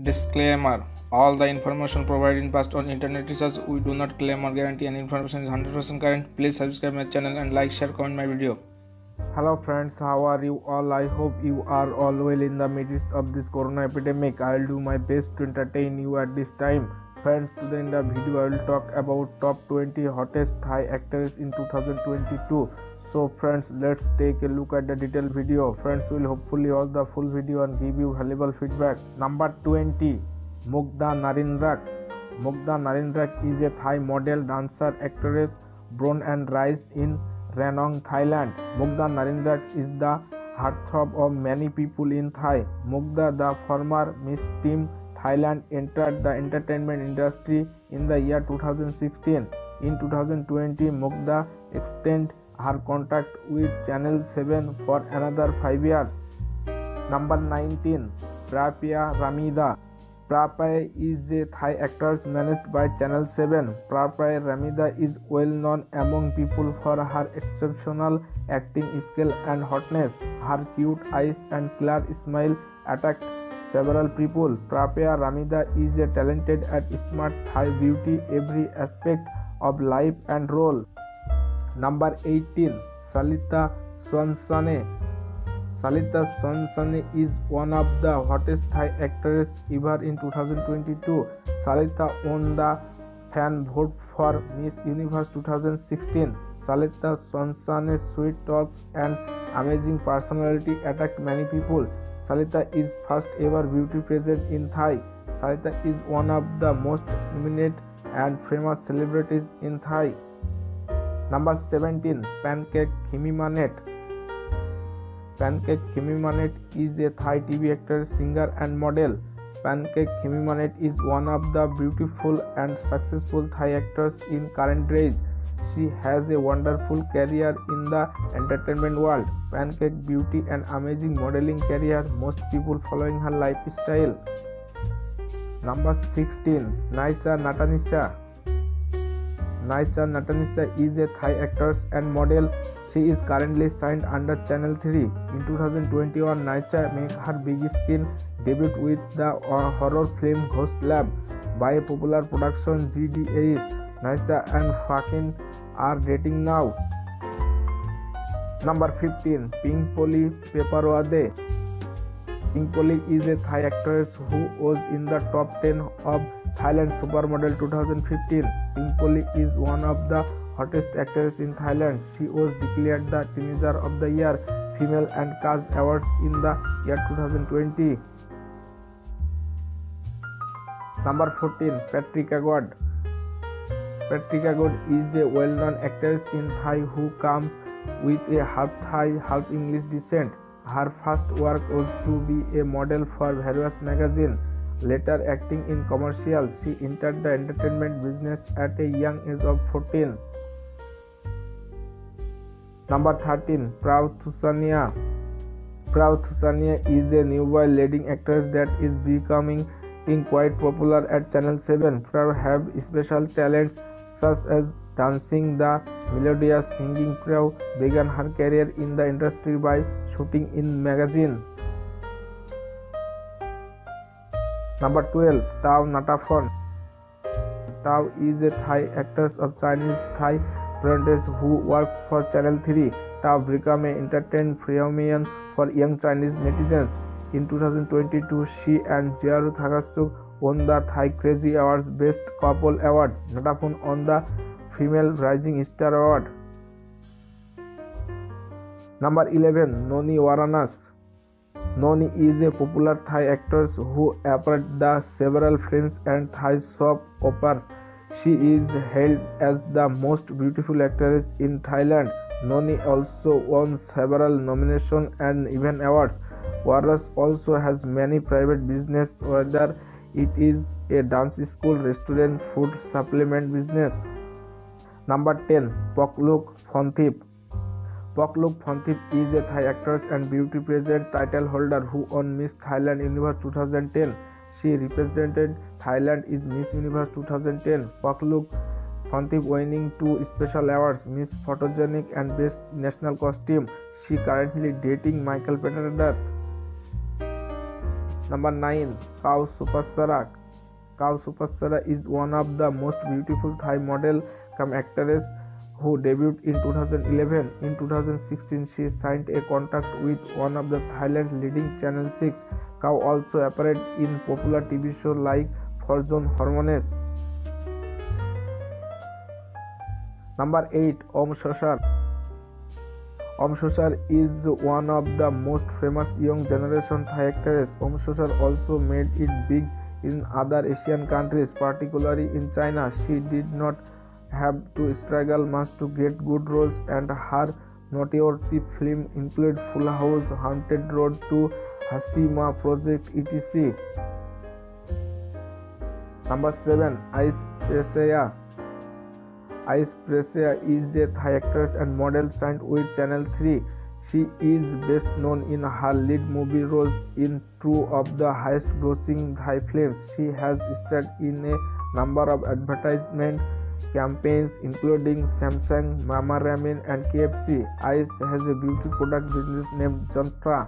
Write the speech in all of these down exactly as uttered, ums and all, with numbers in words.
Disclaimer: all the information provided in past on internet research, we do not claim or guarantee any information is one hundred percent current. Please subscribe my channel and like, share, comment my video. Hello friends, how are you all? I hope you are all well in the midst of this corona epidemic. I'll do my best to entertain you at this time. Friends, today in the video I will talk about top twenty hottest Thai actors in two thousand twenty-two. So friends, let's take a look at the detailed video. Friends will hopefully watch the full video and give you valuable feedback. Number twenty, Mookda Narinrak. Mookda Narinrak is a Thai model, dancer, actress, born and raised in Ranong, Thailand. Mookda Narinrak is the heartthrob of many people in Thai. Mookda, the former Miss Team Thailand, entered the entertainment industry in the year two thousand sixteen. In two thousand twenty, Mookda extended her contract with Channel seven for another five years. Number nineteen, Prapaya Ramida. Prapaya is a Thai actress managed by Channel seven. Prapaya Ramida is well known among people for her exceptional acting skill and hotness. Her cute eyes and clear smile attract several people. Prapaya Ramida is a talented and smart Thai beauty every aspect of life and role. Number eighteen, Chalita Suansane. Chalita Suansane is one of the hottest Thai actresses ever in two thousand twenty-two. Chalita won the fan vote for Miss Universe two thousand sixteen. Chalita Suansane's sweet talks and amazing personality attract many people. Chalita is first ever beauty pageant in Thai. Chalita is one of the most eminent and famous celebrities in Thai. Number seventeen, Pancake Khemanit. Pancake Khemanit is a Thai T V actor, singer, and model. Pancake Khemanit is one of the beautiful and successful Thai actors in current days. She has a wonderful career in the entertainment world. Pancake's beauty and amazing modeling career, most people following her lifestyle. Number sixteen, Nychaa Nuttanicha. Nychaa Nuttanicha is a Thai actress and model. She is currently signed under Channel three. In two thousand twenty-one, Nychaa made her big screen debut with the horror film Ghost Lab by popular production G D As. Nychaa and Fakin are dating now. Number fifteen, Pinkploy Paparwadee. Pinkploy is a Thai actress who was in the top ten of Thailand Supermodel two thousand fifteen. Pinkploy is one of the hottest actors in Thailand. She was declared the Teenager of the Year Female and Cast Awards in the year two thousand twenty. Number fourteen, Patricia Good. Patricia Good is a well-known actress in Thai who comes with a half Thai, half English descent. Her first work was to be a model for various magazines. Later, acting in commercials, she entered the entertainment business at a young age of fourteen. Number thirteen, Praew Tussaneeya. Praew Tussaneeya is a newly leading actress that is becoming quite popular at Channel seven. Praew have special talents such as dancing, the melodious singing. Praew began her career in the industry by shooting in magazines. Number twelve, Taew Natapohn. Taew is a Thai actress of Chinese Thai heritage who works for Channel three. Taew became an entertainment phenomenon for young Chinese netizens. In two thousand twenty-two, she and Jiaru Thakasuk won the Thai Crazy Awards Best Couple Award. Natapohn won the Female Rising Star Award. Number eleven, Nune Woranuch. Nune is a popular Thai actress who appeared in several films and Thai soap operas. She is hailed as the most beautiful actress in Thailand. Nune also won several nominations and even awards. Woranuch also has many private businesses, whether it is a dance school, restaurant, food supplement business. Number ten, Pooklook Fonthip. Pooklook Fonthip is a Thai actress and beauty pageant title holder who won Miss Thailand Universe two thousand ten. She represented Thailand in Miss Universe two thousand ten. Pooklook Fonthip winning two special awards, Miss Photogenic and Best National Costume. She currently dating Michael Petradar. Number nine. Kao Supassara. Kao Supassara is one of the most beautiful Thai model cum actress who debuted in two thousand eleven. In two thousand sixteen, she signed a contract with one of the Thailand's leading Channel six. Kao also appeared in popular T V shows like Fortune Hormones. Number eight. Aum Sushar. Aum Sushar is one of the most famous young generation Thai actresses. Aum Sushar also made it big in other Asian countries, particularly in China. She did not have to struggle much to get good roles, and her noteworthy films include Full House, Haunted Road to Hashima Project, et cetera. Number seven. Ice Preechaya. Ice Preechaya is a Thai actress and model signed with Channel three. She is best known in her lead movie roles in two of the highest-grossing Thai films. She has starred in a number of advertisement campaigns including Samsung, Mama Ramen, and K F C. Ice has a beauty product business named Jantra.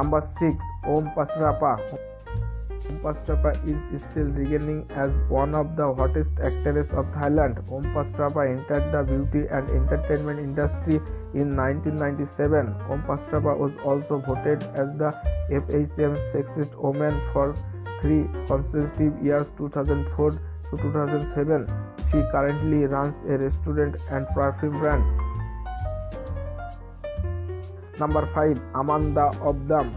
Number six. Aum Patcharapa. Aum Patcharapa is still regarded as one of the hottest actresses of Thailand. Aum Patcharapa entered the beauty and entertainment industry in nineteen ninety-seven. Aum Patcharapa was also voted as the F A C M Sexiest Woman for three consecutive years, two thousand four to two thousand seven. She currently runs a restaurant and perfume brand. Number five. Amanda Obdam.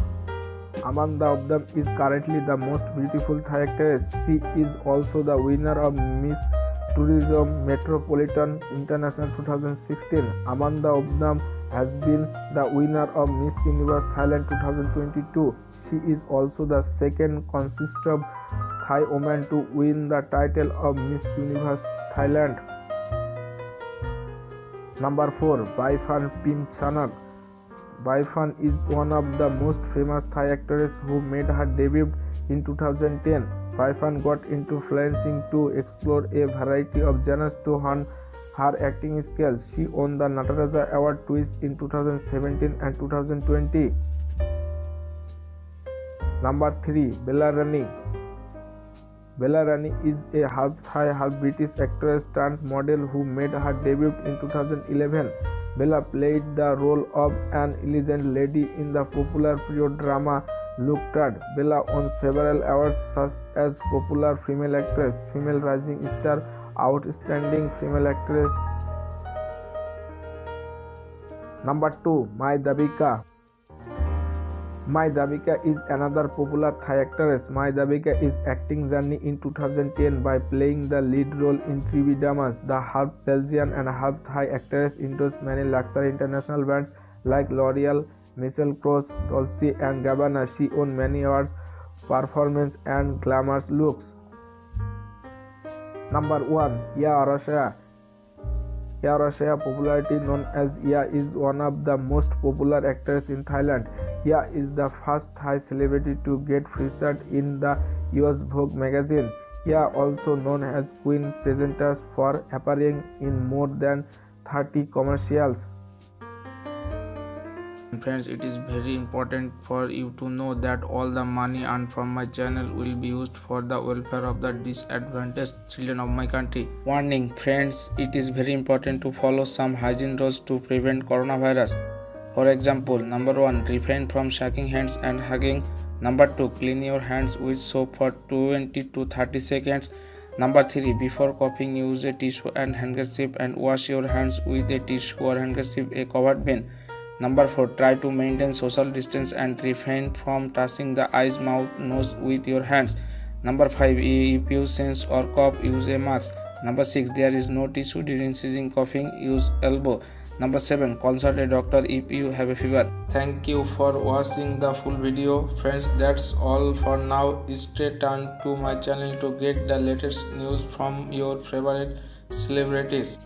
Amanda Obdam is currently the most beautiful Thai actress. She is also the winner of Miss Tourism Metropolitan International two thousand sixteen. Amanda Obdam has been the winner of Miss Universe Thailand two thousand twenty-two. She is also the second consecutive Thai woman to win the title of Miss Universe Thailand. Number four. Baifern Pimchanok. Baifern is one of the most famous Thai actresses who made her debut in two thousand ten. Baifern got into freelancing to explore a variety of genres to hone her acting skills. She won the Nataraja Award twice in two thousand seventeen and two thousand twenty. Number three. Bella Ranee. Bella Ranee is a half-Thai, half-British actress turned model who made her debut in two thousand eleven. Bella played the role of an elegant lady in the popular period drama Mookda. Bella won several awards such as Popular Female Actress, Female Rising Star, Outstanding Female Actress. Number two. Mai Davika. Mai Davika is another popular Thai actress. Mai Davika is acting journey in two thousand ten by playing the lead role in T V dramas. The half Belgian and half Thai actress endorsed many luxury international brands like L'Oreal, Michelle Cross, Dolce and Gabbana. She won many awards, performance and glamorous looks. Number one. Yaya Urassaya. Yaya Urassaya, popularly known as Yaya, is one of the most popular actors in Thailand. Yaya is the first Thai celebrity to get featured in the U S Vogue magazine. Yaya, also known as Queen, presenters for appearing in more than thirty commercials. Friends, it is very important for you to know that all the money earned from my channel will be used for the welfare of the disadvantaged children of my country. Warning, friends, it is very important to follow some hygiene rules to prevent coronavirus. For example, number one, refrain from shaking hands and hugging. Number two, clean your hands with soap for twenty to thirty seconds. Number three, before coughing, use a tissue and handkerchief and wash your hands with a tissue or handkerchief, a covered bin. Number four, try to maintain social distance and refrain from touching the eyes, mouth, nose with your hands. Number five, if you sneeze or cough, use a mask. Number six, there is no tissue during sneezing, coughing, use elbow. Number seven, consult a doctor if you have a fever. Thank you for watching the full video. Friends, that's all for now. Stay tuned to my channel to get the latest news from your favorite celebrities.